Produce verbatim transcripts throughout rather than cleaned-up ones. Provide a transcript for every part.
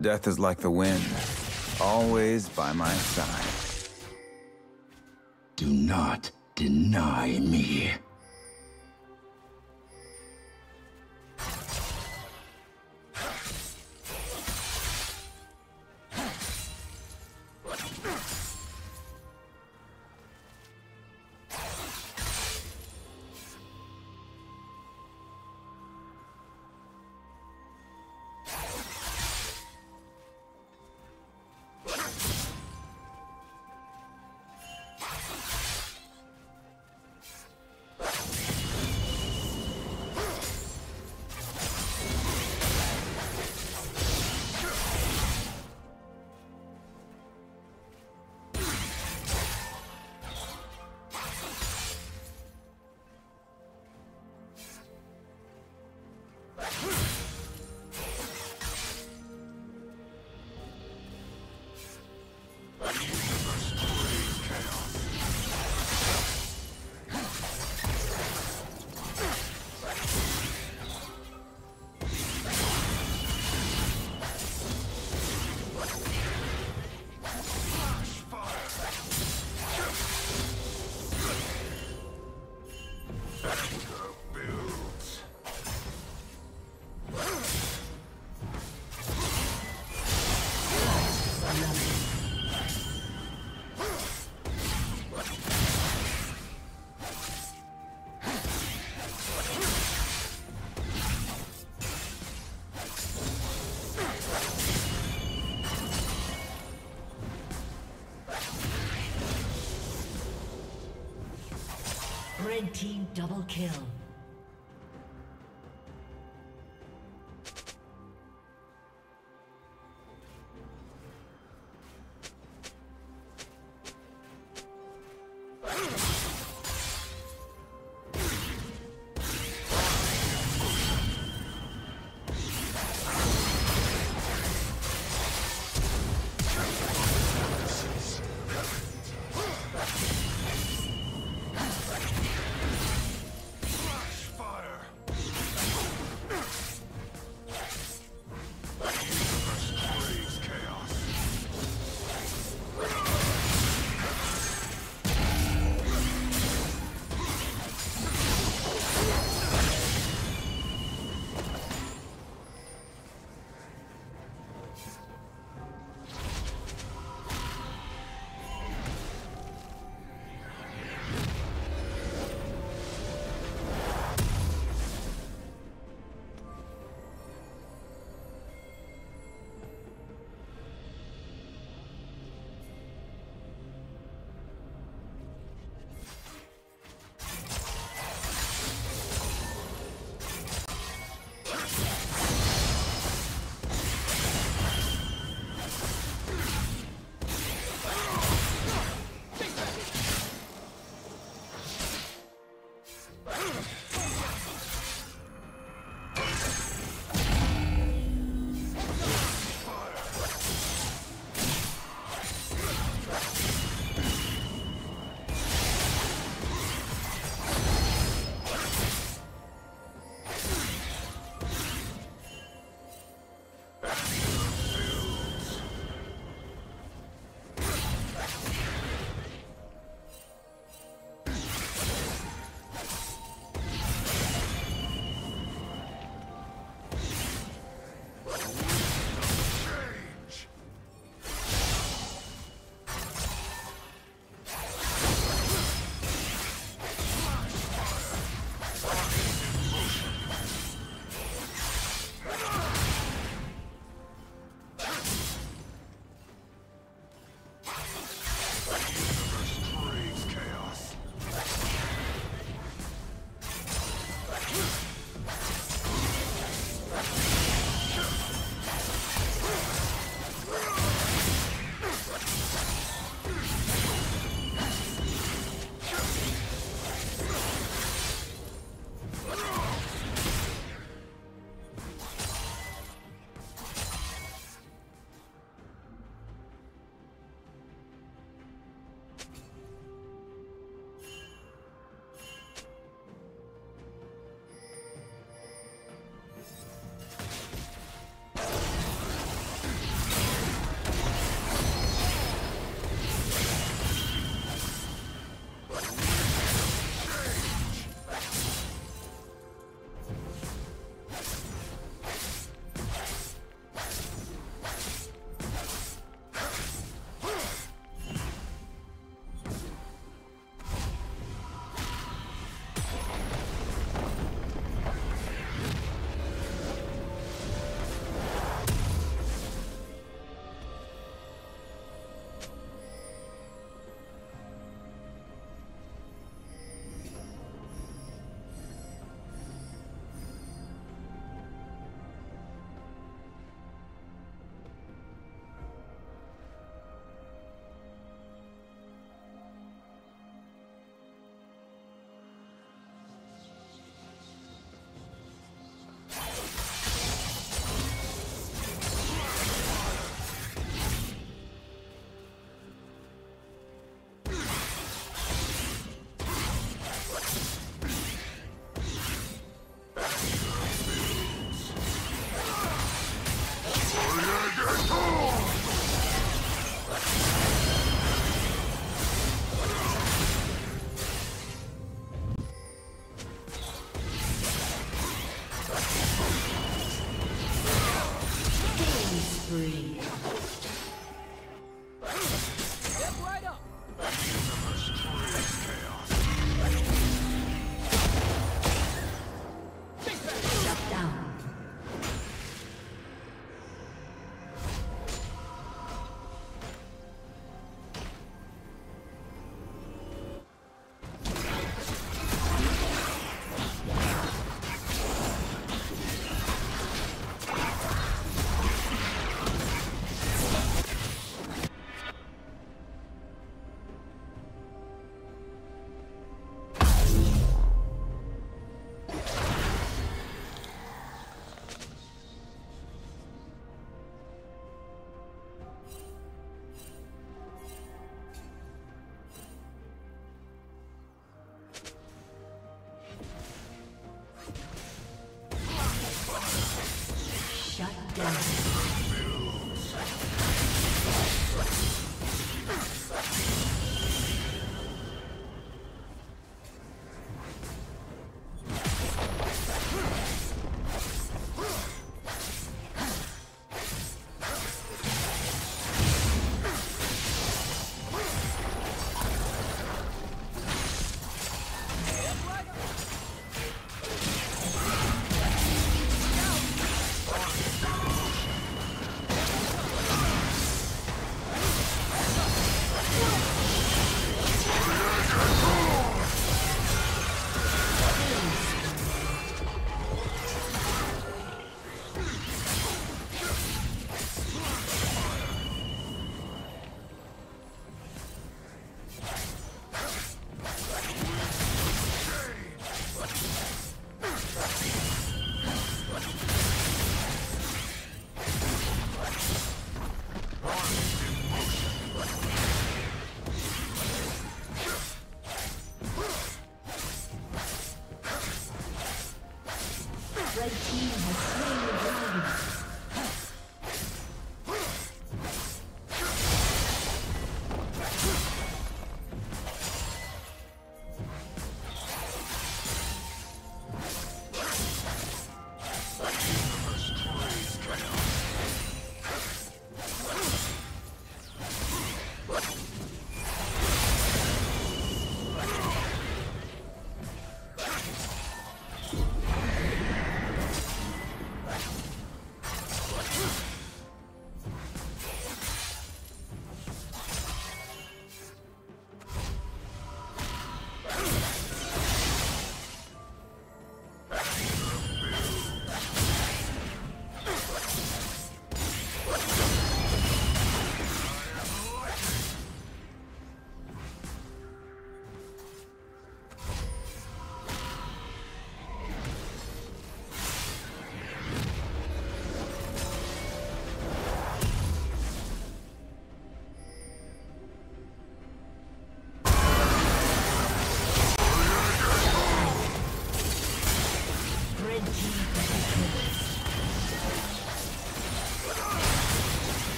Death is like the wind, always by my side. Do not deny me. Red team double kill. Wow.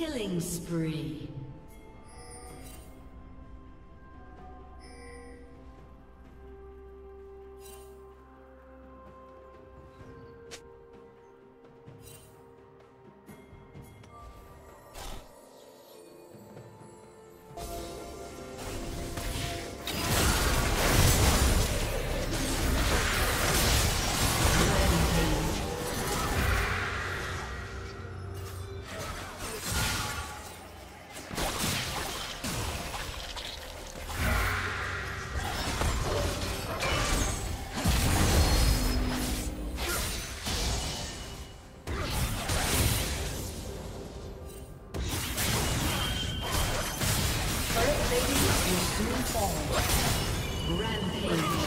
Killing spree. Turret plating will soon fall. Rampage.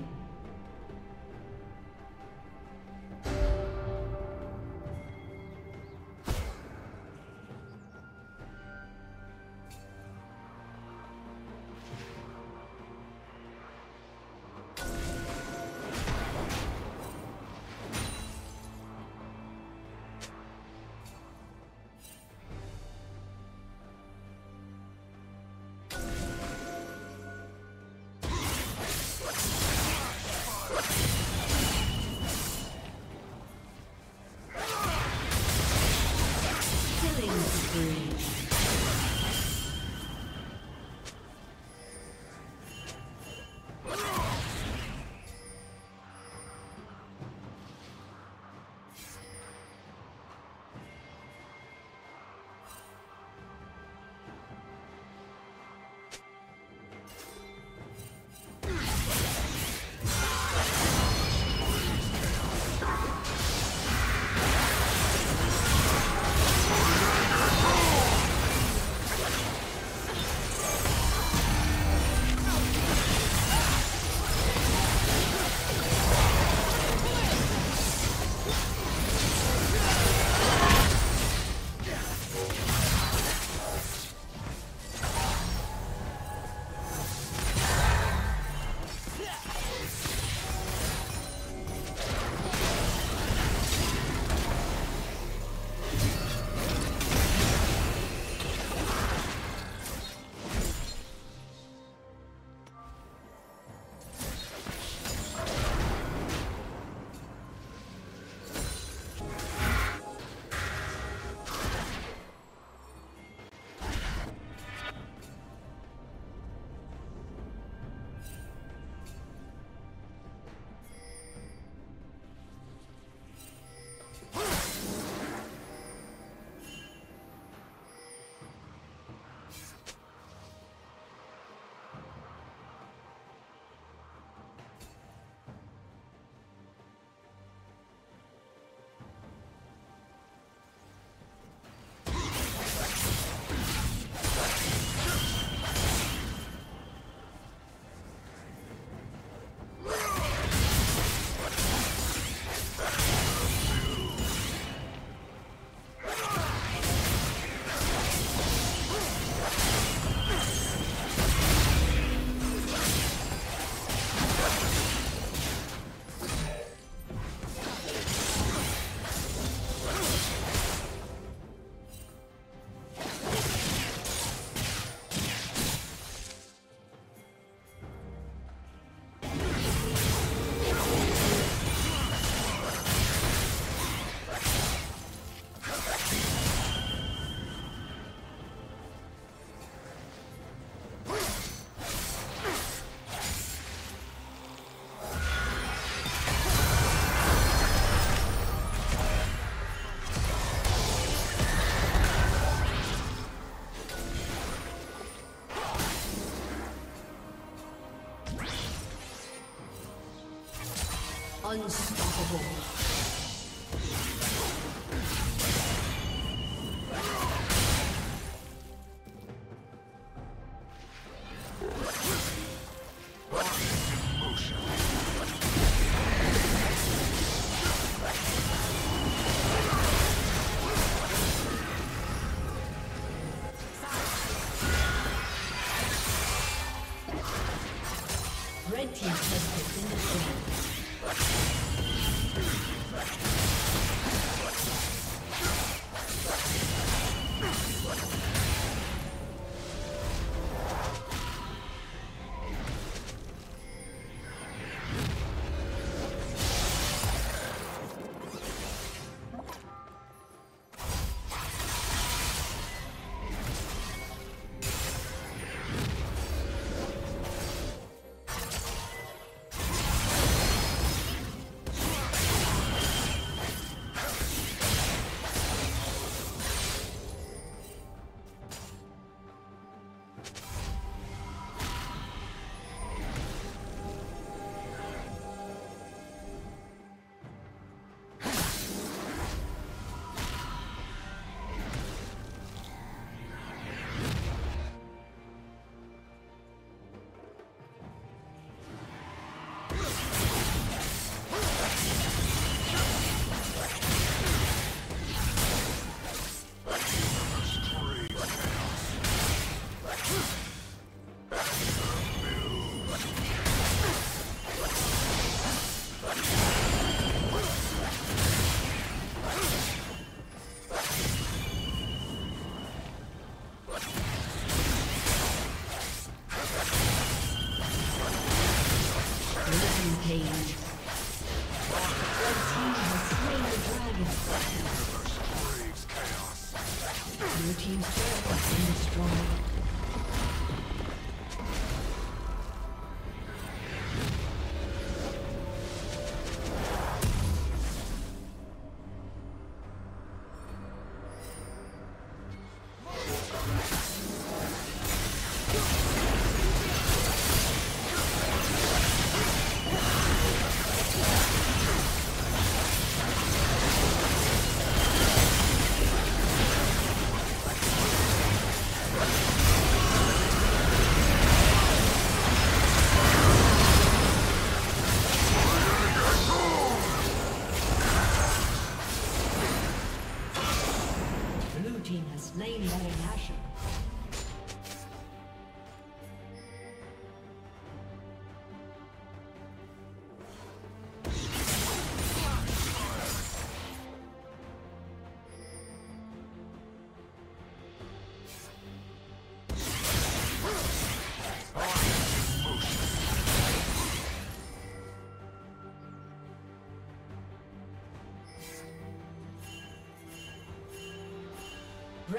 Unstoppable. Red team has been defeated.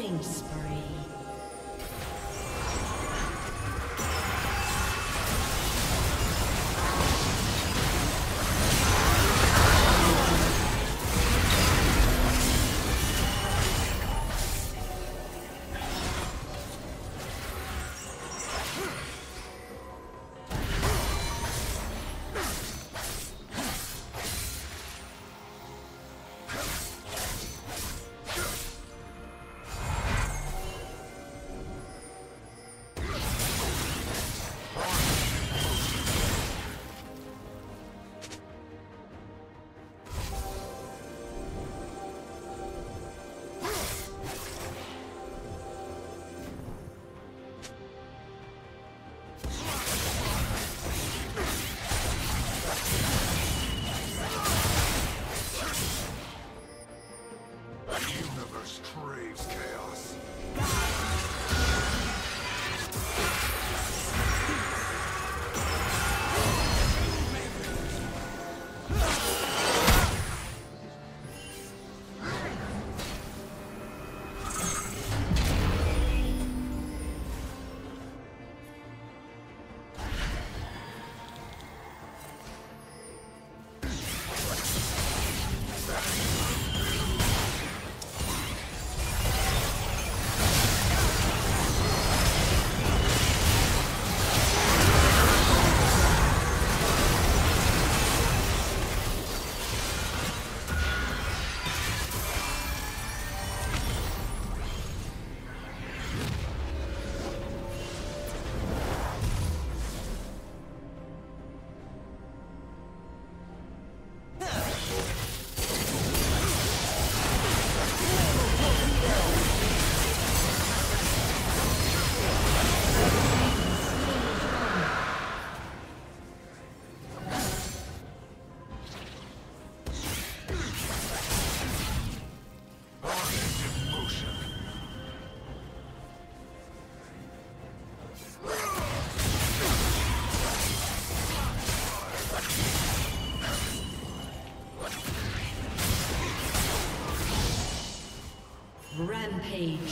Killing spree. Rampage.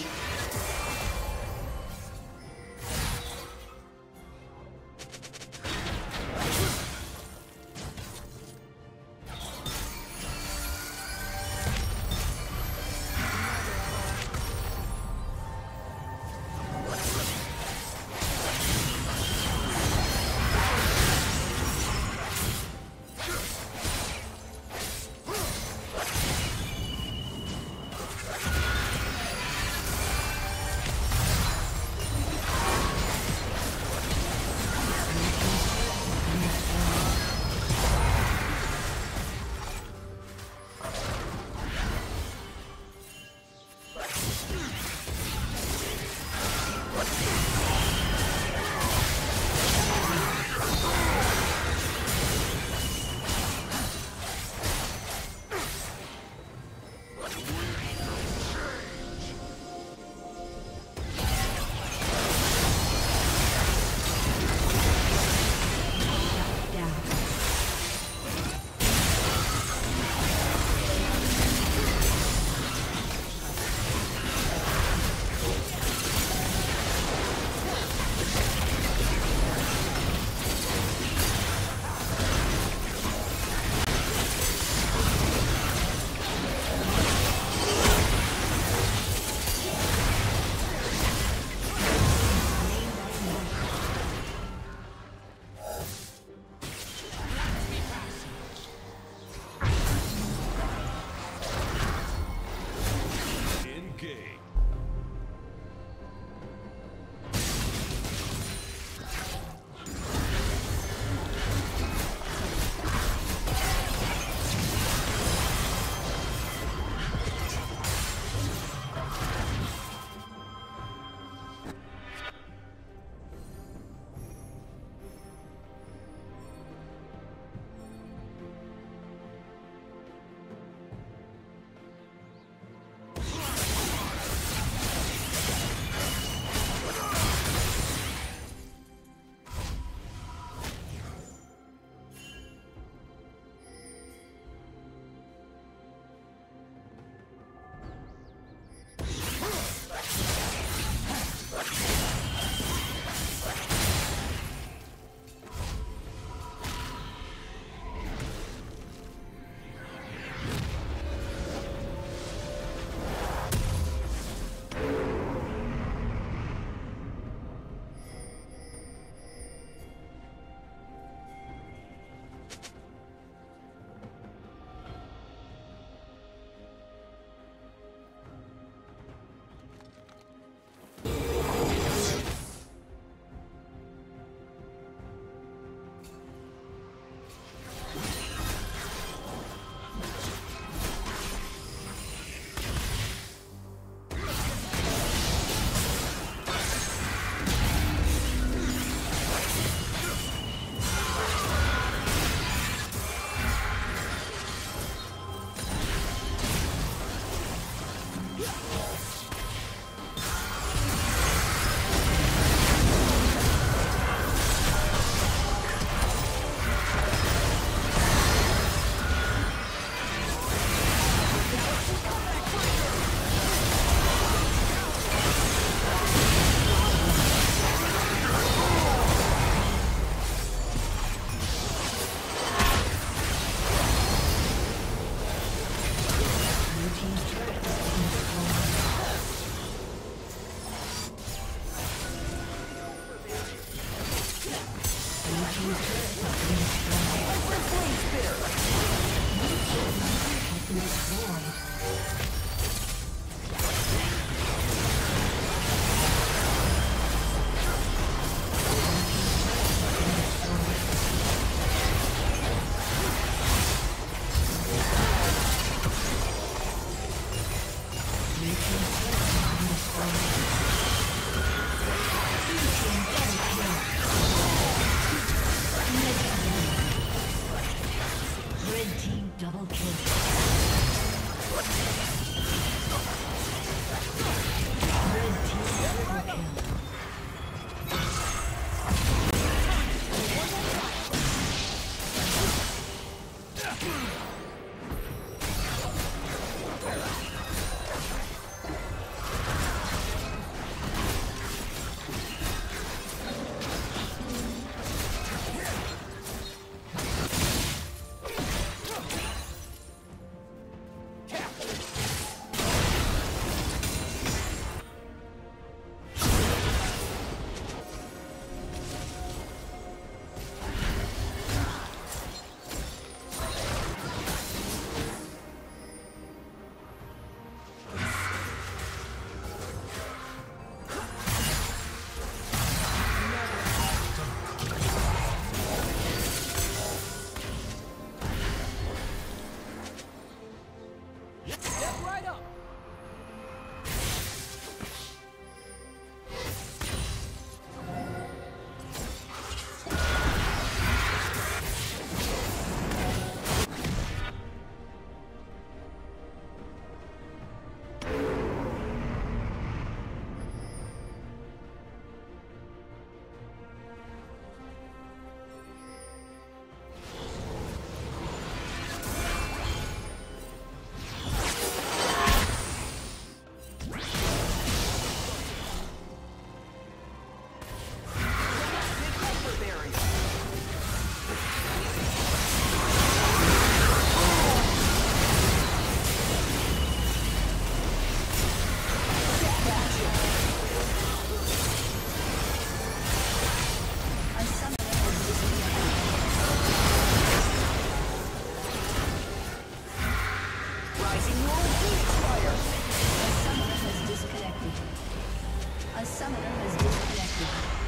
A summoner has disconnected.